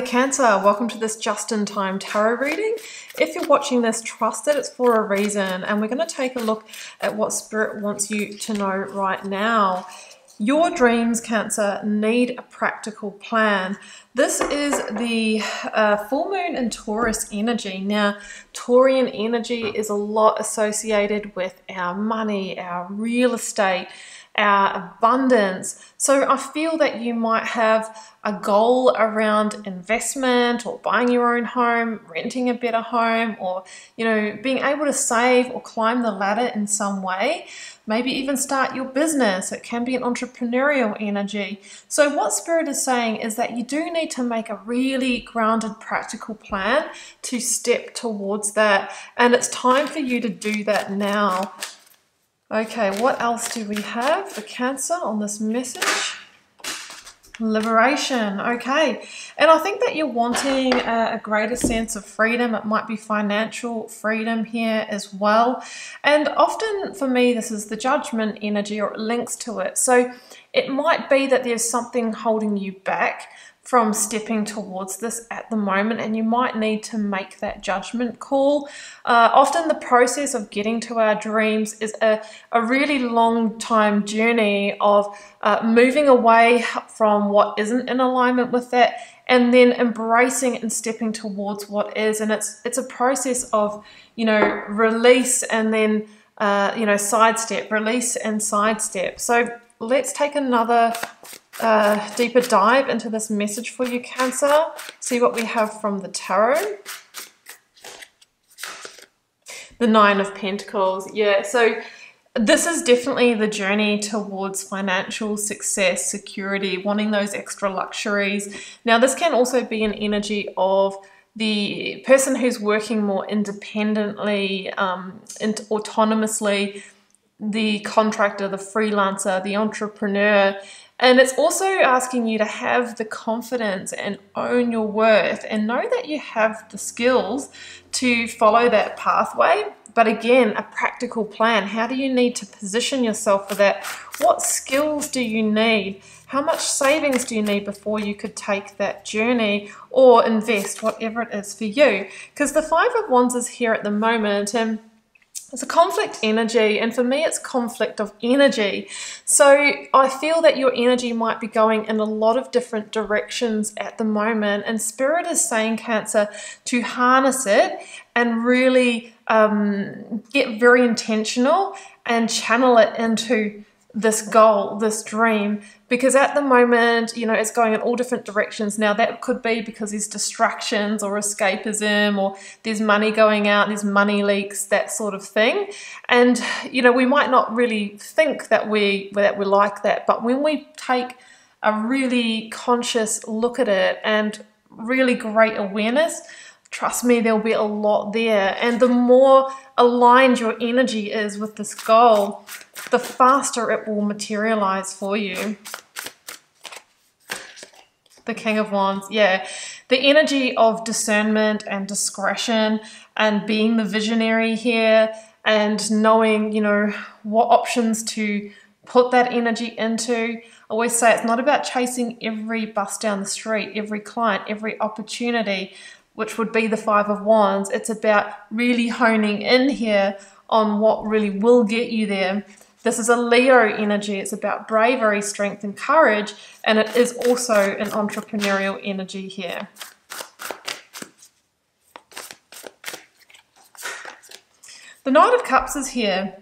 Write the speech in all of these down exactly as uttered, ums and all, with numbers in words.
Hello Cancer, welcome to this just-in-time tarot reading. If you're watching this, trust that it's for a reason, and we're going to take a look at what Spirit wants you to know right now. Your dreams, Cancer, need a practical plan. This is the uh, full moon in Taurus energy. Now, Taurian energy is a lot associated with our money, our real estate, our abundance. So I feel that you might have a goal around investment or buying your own home, renting a better home, or, you know, being able to save or climb the ladder in some way. Maybe even start your business. It can be an entrepreneurial energy. So what Spirit is saying is that you do need to make a really grounded, practical plan to step towards that, and it's time for you to do that now. Okay, what else do we have for Cancer on this message? Liberation, okay. And I think that you're wanting a, a greater sense of freedom. It might be financial freedom here as well. And often for me, this is the judgment energy, or it links to it. So it might be that there's something holding you back from stepping towards this at the moment, and you might need to make that judgment call. Uh, often the process of getting to our dreams is a, a really long time journey of uh, moving away from what isn't in alignment with that, and then embracing and stepping towards what is. And it's it's a process of, you know, release and then uh, you know, sidestep, release and sidestep. So let's take another uh, deeper dive into this message for you, Cancer. See what we have from the tarot. The Nine of Pentacles. Yeah, so this is definitely the journey towards financial success, security, wanting those extra luxuries. Now, this can also be an energy of the person who's working more independently, um, and autonomously, the contractor, the freelancer, the entrepreneur. And it's also asking you to have the confidence and own your worth and know that you have the skills to follow that pathway. But again, a practical plan. How do you need to position yourself for that? What skills do you need? How much savings do you need before you could take that journey or invest, whatever it is for you? Because the Five of Wands is here at the moment, and it's a conflict energy, and for me it's conflict of energy. So I feel that your energy might be going in a lot of different directions at the moment, and Spirit is saying, Cancer, to harness it and really um, get very intentional and channel it into this goal, this dream, because at the moment, you know, it's going in all different directions. Now, that could be because there's distractions or escapism, or there's money going out, there's money leaks, that sort of thing. And, you know, we might not really think that we that we're like that, but when we take a really conscious look at it and really great awareness, trust me, there'll be a lot there. And the more aligned your energy is with this goal, the faster it will materialize for you. The King of Wands, yeah. The energy of discernment and discretion and being the visionary here, and knowing, you know, what options to put that energy into. I always say it's not about chasing every bus down the street, every client, every opportunity, which would be the Five of Wands. It's about really honing in here on what really will get you there. This is a Leo energy. It's about bravery, strength, and courage, and it is also an entrepreneurial energy here. The Knight of Cups is here.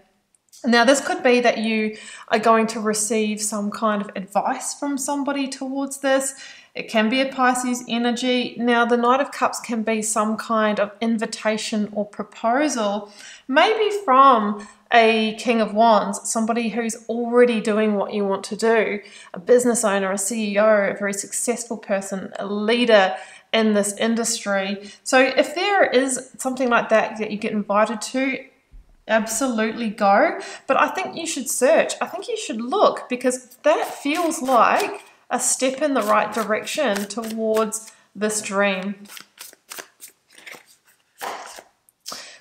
Now, this could be that you are going to receive some kind of advice from somebody towards this. It can be a Pisces energy. Now, the Knight of Cups can be some kind of invitation or proposal, maybe from a King of Wands, somebody who's already doing what you want to do, a business owner, a C E O, a very successful person, a leader in this industry. So if there is something like that that you get invited to, absolutely go. But I think you should search. I think you should look, because that feels like a step in the right direction towards this dream.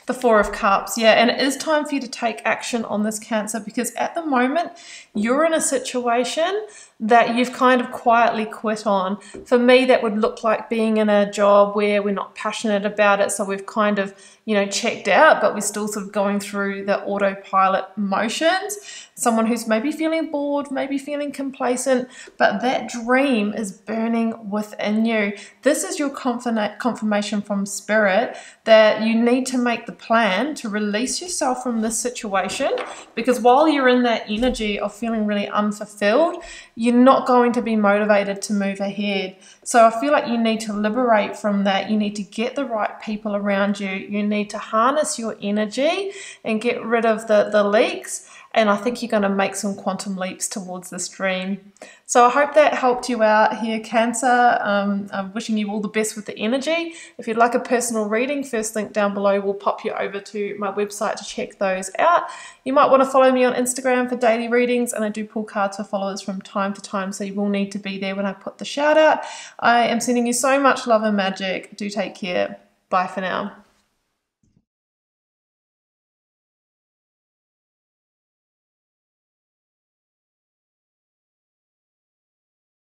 The Four of Cups, yeah, and it is time for you to take action on this, Cancer, because at the moment you're in a situation that you've kind of quietly quit on. For me, that would look like being in a job where we're not passionate about it, so we've kind of, you know, checked out, but we're still sort of going through the autopilot motions. Someone who's maybe feeling bored, maybe feeling complacent, but that dream is burning within you. This is your confirmation from Spirit that you need to make the plan to release yourself from this situation, because while you're in that energy of feeling really unfulfilled, you're not going to be motivated to move ahead. So I feel like you need to liberate from that. You need to get the right people around you. You need to harness your energy and get rid of the, the leaks. And I think you're going to make some quantum leaps towards this dream. So I hope that helped you out here, Cancer. Um, I'm wishing you all the best with the energy. If you'd like a personal reading, first link down below will pop you over to my website to check those out. You might want to follow me on Instagram for daily readings, and I do pull cards for followers from time to time, so you will need to be there when I put the shout out. I am sending you so much love and magic. Do take care. Bye for now.